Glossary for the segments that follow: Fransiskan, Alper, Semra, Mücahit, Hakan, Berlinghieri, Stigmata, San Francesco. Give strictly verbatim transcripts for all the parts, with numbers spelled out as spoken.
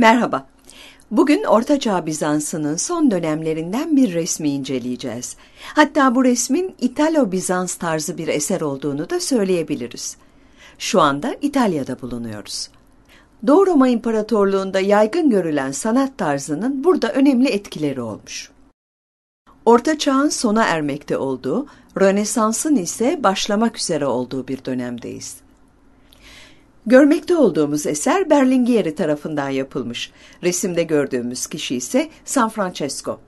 Merhaba. Bugün Orta Çağ Bizansı'nın son dönemlerinden bir resmi inceleyeceğiz. Hatta bu resmin İtalo-Bizans tarzı bir eser olduğunu da söyleyebiliriz. Şu anda İtalya'da bulunuyoruz. Doğu Roma İmparatorluğu'nda yaygın görülen sanat tarzının burada önemli etkileri olmuş. Orta Çağ'ın sona ermekte olduğu, Rönesans'ın ise başlamak üzere olduğu bir dönemdeyiz. Görmekte olduğumuz eser Berlinghieri tarafından yapılmış. Resimde gördüğümüz kişi ise San Francesco.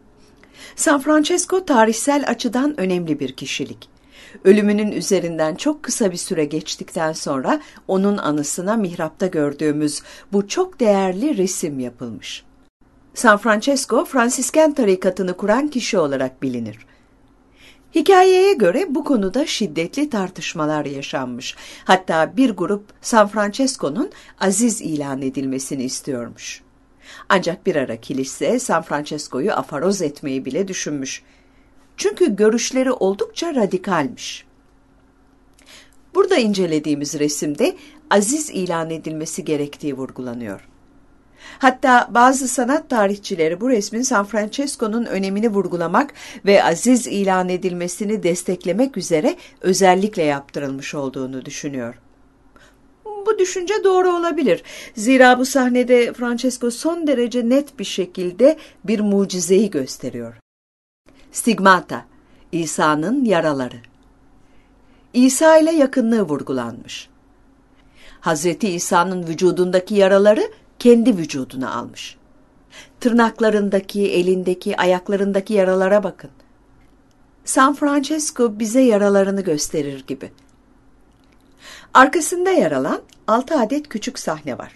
San Francesco tarihsel açıdan önemli bir kişilik. Ölümünün üzerinden çok kısa bir süre geçtikten sonra onun anısına mihrapta gördüğümüz bu çok değerli resim yapılmış. San Francesco, Fransiskan tarikatını kuran kişi olarak bilinir. Hikayeye göre bu konuda şiddetli tartışmalar yaşanmış. Hatta bir grup San Francesco'nun aziz ilan edilmesini istiyormuş. Ancak bir ara kilise San Francesco'yu afaroz etmeyi bile düşünmüş. Çünkü görüşleri oldukça radikalmiş. Burada incelediğimiz resimde aziz ilan edilmesi gerektiği vurgulanıyor. Hatta bazı sanat tarihçileri bu resmin San Francesco'nun önemini vurgulamak ve aziz ilan edilmesini desteklemek üzere özellikle yaptırılmış olduğunu düşünüyor. Bu düşünce doğru olabilir. Zira bu sahnede Francesco son derece net bir şekilde bir mucizeyi gösteriyor. Stigmata, İsa'nın yaraları. İsa ile yakınlığı vurgulanmış. Hazreti İsa'nın vücudundaki yaraları kendi vücuduna almış. Tırnaklarındaki, elindeki, ayaklarındaki yaralara bakın. San Francesco bize yaralarını gösterir gibi. Arkasında yer alan altı adet küçük sahne var.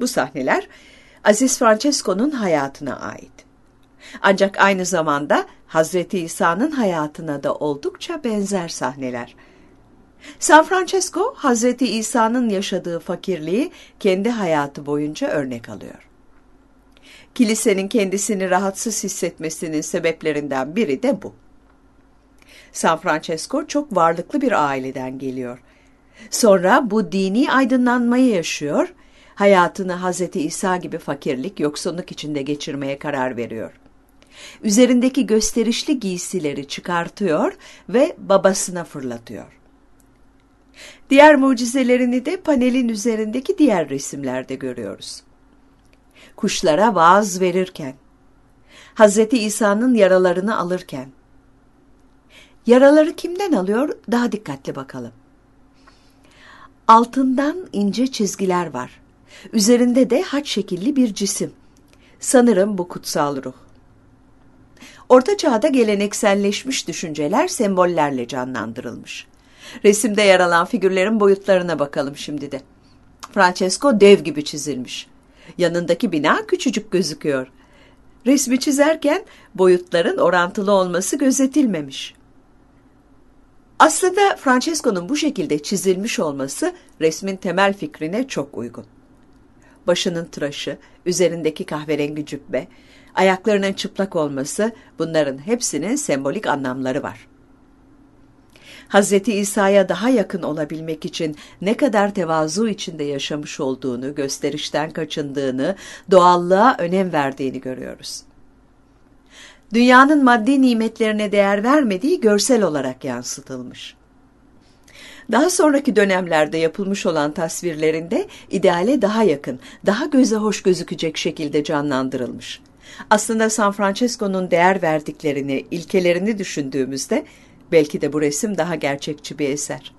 Bu sahneler Aziz Francesco'nun hayatına ait. Ancak aynı zamanda Hazreti İsa'nın hayatına da oldukça benzer sahneler. San Francesco, Hazreti İsa'nın yaşadığı fakirliği kendi hayatı boyunca örnek alıyor. Kilisenin kendisini rahatsız hissetmesinin sebeplerinden biri de bu. San Francesco çok varlıklı bir aileden geliyor. Sonra bu dini aydınlanmayı yaşıyor, hayatını Hazreti İsa gibi fakirlik, yoksunluk içinde geçirmeye karar veriyor. Üzerindeki gösterişli giysileri çıkartıyor ve babasına fırlatıyor. Diğer mucizelerini de panelin üzerindeki diğer resimlerde görüyoruz. Kuşlara vaaz verirken, Hazreti İsa'nın yaralarını alırken, yaraları kimden alıyor? Daha dikkatli bakalım. Altından ince çizgiler var. Üzerinde de haç şekilli bir cisim. Sanırım bu kutsal ruh. Orta Çağ'da gelenekselleşmiş düşünceler sembollerle canlandırılmış. Resimde yer alan figürlerin boyutlarına bakalım şimdi de. Francesco dev gibi çizilmiş. Yanındaki bina küçücük gözüküyor. Resmi çizerken boyutların orantılı olması gözetilmemiş. Aslında Francesco'nun bu şekilde çizilmiş olması resmin temel fikrine çok uygun. Başının tıraşı, üzerindeki kahverengi cübbe, ayaklarının çıplak olması, bunların hepsinin sembolik anlamları var. Hazreti İsa'ya daha yakın olabilmek için ne kadar tevazu içinde yaşamış olduğunu, gösterişten kaçındığını, doğallığa önem verdiğini görüyoruz. Dünyanın maddi nimetlerine değer vermediği görsel olarak yansıtılmış. Daha sonraki dönemlerde yapılmış olan tasvirlerinde ideale daha yakın, daha göze hoş gözükecek şekilde canlandırılmış. Aslında San Francesco'nun değer verdiklerini, ilkelerini düşündüğümüzde belki de bu resim daha gerçekçi bir eser.